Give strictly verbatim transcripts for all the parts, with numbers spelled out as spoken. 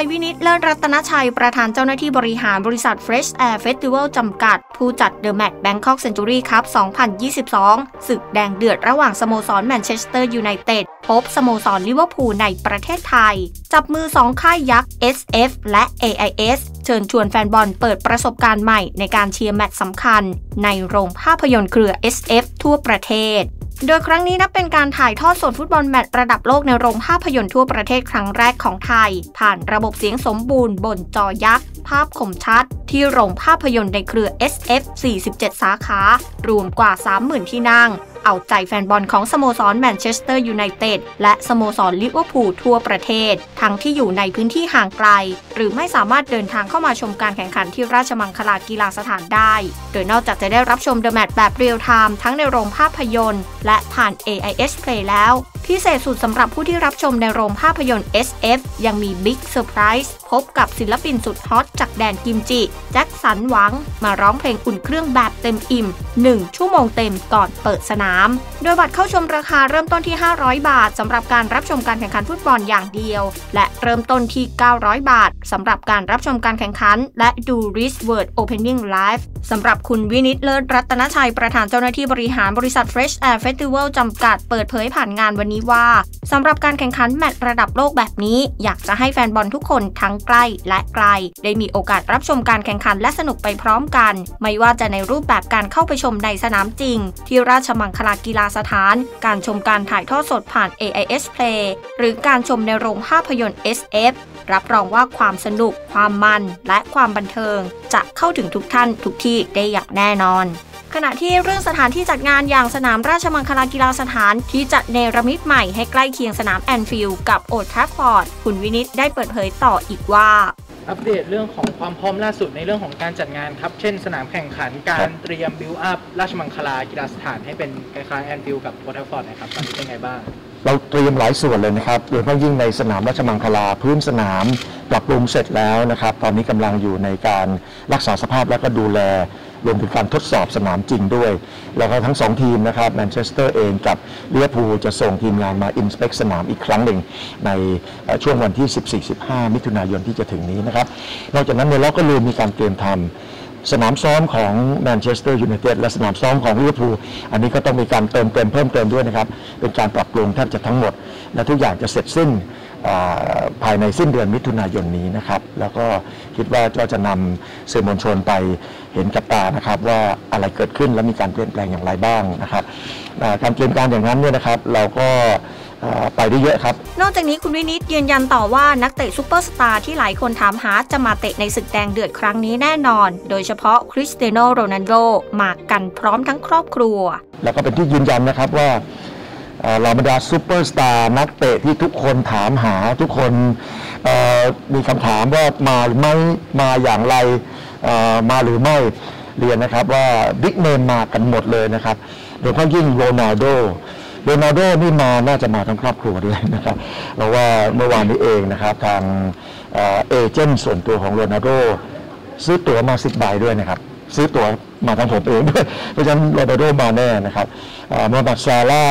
ายวินิตเลิศรัตนชัยประธานเจ้าหน้าที่บริหารบริษัท Fresh Air Festival จำกัดผู้จัด The Match Bangkok Century Cup สองพันยี่สิบสอง ศึกแดงเดือดระหว่างสโมสรแมนเชสเตอร์ยูไนเต็ดพบสโมสรลิเวอร์พูลในประเทศไทยจับมือสองค่ายยักษ์ เอส เอฟ และ เอ ไอ เอส เชิญชวนแฟนบอลเปิดประสบการณ์ใหม่ในการเชียร์แมตช์สำคัญในโรงภาพยนตร์เครือ เอส เอฟ ทั่วประเทศโดยครั้งนี้นับเป็นการถ่ายทอดสดฟุตบอลแมตช์ระดับโลกในโรงภาพยนตร์ทั่วประเทศครั้งแรกของไทยผ่านระบบเสียงสมบูรณ์บนจอยักษ์ภาพคมชัดที่โรงภาพยนตร์ในเครือ เอส เอฟ สี่สิบเจ็ด สาขารวมกว่า สามหมื่น ที่นั่งเอาใจแฟนบอลของสโมสรแมนเชสเตอร์ยูไนเต็ดและสโมสรลิเวอร์พูลทั่วประเทศทั้งที่อยู่ในพื้นที่ห่างไกลหรือไม่สามารถเดินทางเข้ามาชมการแข่งขันที่ราชมังคลากีฬาสถานได้โดยนอกจากจะได้รับชมเดอะแมตช์แบบเรียลไทม์ทั้งในโรงภาพยนตร์และผ่าน เอ ไอ เอส Play แล้วพิเศษสุดสำหรับผู้ที่รับชมในโรงภาพยนตร์ เอส เอฟ ยังมีบิ๊กเซอร์ไพรส์พบกับศิลปินสุดฮอตจากแดนกิมจิแจ็คสันหวังมาร้องเพลงอุ่นเครื่องแบบเต็มอิ่มหนึ่งชั่วโมงเต็มก่อนเปิดสนามโดยบัตรเข้าชมราคาเริ่มต้นที่ห้าร้อยบาทสำหรับการรับชมการแข่งขันฟุตบอลอย่างเดียวและเริ่มต้นที่เก้าร้อยบาทสำหรับการรับชมการแข่งขันและดู Rich World Opening Live สำหรับคุณวินิตเลิศรัตนชัยประธานเจ้าหน้าที่บริหารบริษัท Fresh Air Festival จำกัดเปิดเผยผ่านงานวันนี้ว่าสำหรับการแข่งขันแมตช์ระดับโลกแบบนี้อยากจะให้แฟนบอลทุกคนทั้งใกล้และไกลได้มีโอกาสรับชมการแข่งขันและสนุกไปพร้อมกันไม่ว่าจะในรูปแบบการเข้าไปชมในสนามจริงที่ราชมังคลากีฬาสถานการชมการถ่ายทอดสดผ่าน เอ ไอ เอส Play หรือการชมในโรงภาพยนตร์ เอส เอฟ รับรองว่าความสนุกความมันและความบันเทิงจะเข้าถึงทุกท่านทุกที่ได้อย่างแน่นอนขณะที่เรื่องสถานที่จัดงานอย่างสนามราชมังคลากีฬาสถานที่จัดเนรมิตใหม่ให้ใกล้เคียงสนามแอนฟิลด์กับโอลด์แทรฟฟอร์ดคุณวินิตได้เปิดเผยต่ออีกว่าอัปเดตเรื่องของความพร้อมล่าสุดในเรื่องของการจัดงานครับเช่นสนามแข่งขันการเตรียมบิวอัพราชมังคลากีฬาสถานให้เป็นคล้ายๆแอนฟิลด์กับโอลด์แทรฟฟอร์ดนะครับตอนนี้เป็นไงบ้างเราเตรียมหลายส่วนเลยนะครับโดยเฉพาะยิ่งในสนามราชมังคลาพื้นสนามปรับปรุงเสร็จแล้วนะครับตอนนี้กำลังอยู่ในการรักษาสภาพและก็ดูแลรวมถึงการทดสอบสนามจริงด้วยแล้วก็ทั้งสองทีมนะครับแมนเชสเตอร์เองกับลิเวอร์พูลจะส่งทีมงานมาอินสเปกสนามอีกครั้งหนึ่งในช่วงวันที่ สิบสี่ถึงสิบห้า มิถุนายนที่จะถึงนี้นะครับนอกจากนั้นเราก็เลยมีการเตรียมทำสนามซ้อมของแมนเชสเตอร์ยูไนเต็ดและสนามซ้อมของลิเวอร์พูลอันนี้ก็ต้องมีการเติมเต็มเพิ่มเติมด้วยนะครับเป็นการปรับปรุงแทบจะทั้งหมดและทุกอย่างจะเสร็จสิ้นภายในสิ้นเดือนมิถุนายนนี้นะครับแล้วก็คิดว่าก็จะนำสื่อมวลชนไปเห็นกับตานะครับว่าอะไรเกิดขึ้นและมีการเปลี่ยนแปลงอย่างไรบ้างนะครับการเตรียมการอย่างนั้นเนี่ยนะครับเราก็ไปได้เยอะครับนอกจากนี้คุณวินิตยืนยันต่อว่านักเตะซูเปอร์สตาร์ที่หลายคนถามหาจะมาเตะในศึกแดงเดือดครั้งนี้แน่นอนโดยเฉพาะคริสเตียโนโรนัลโดมากันพร้อมทั้งครอบครัวแล้วก็เป็นที่ยืนยันนะครับว่าเหล่าบรรดาซูเปอร์สตาร์นักเตะที่ทุกคนถามหาทุกคนมีคำถามว่ามาหรือไม่มาอย่างไรมาหรือไม่เรียนนะครับว่าบิ๊กเนมมากันหมดเลยนะครับโดยเฉพาะยิ่งโรนัลโดโรนัลโดนี่มาน่าจะมาทั้งครอบครัวด้วยนะครับเพราะว่าเมื่อวานนี้เองนะครับทางเอเจนต์ส่วนตัวของโรนัลโดซื้อตั๋วมาสิบใบด้วยนะครับซื้อตั๋วมาทางผมเองด้วยเพราะฉะนั้นโรนัลโดมาแน่นะครับโมฮัมหมัดซาร่า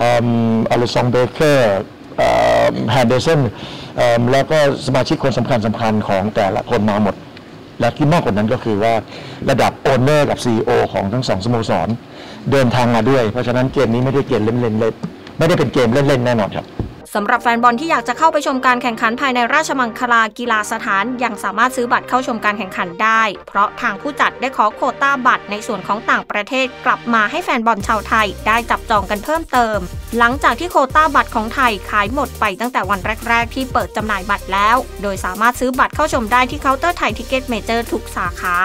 อาริซองเบเกอร์แฮนเดอร์สันแล้วก็สมาชิกคนสำคัญสำคัญของแต่ละคนมาหมดและที่มากกว่านั้นก็คือว่าระดับโอนเนอร์กับ ซี อี โอ ของทั้งสองสโมสรเดินทางมาด้วยเพราะฉะนั้นเกมนี้ไม่ได้เกมเล่นๆเลยไม่ได้เป็นเกมเล่นๆแน่นอนครับสำหรับแฟนบอลที่อยากจะเข้าไปชมการแข่งขันภายในราชมังคลากีฬาสถานยังสามารถซื้อบัตรเข้าชมการแข่งขันได้เพราะทางผู้จัดได้ขอโควต้าบัตรในส่วนของต่างประเทศกลับมาให้แฟนบอลชาวไทยได้จับจองกันเพิ่มเติมหลังจากที่โควต้าบัตรของไทยขายหมดไปตั้งแต่วันแรกๆที่เปิดจำหน่ายบัตรแล้วโดยสามารถซื้อบัตรเข้าชมได้ที่เคาน์เตอร์ไทยทิกเก็ตเมเจอร์ทุกสาขา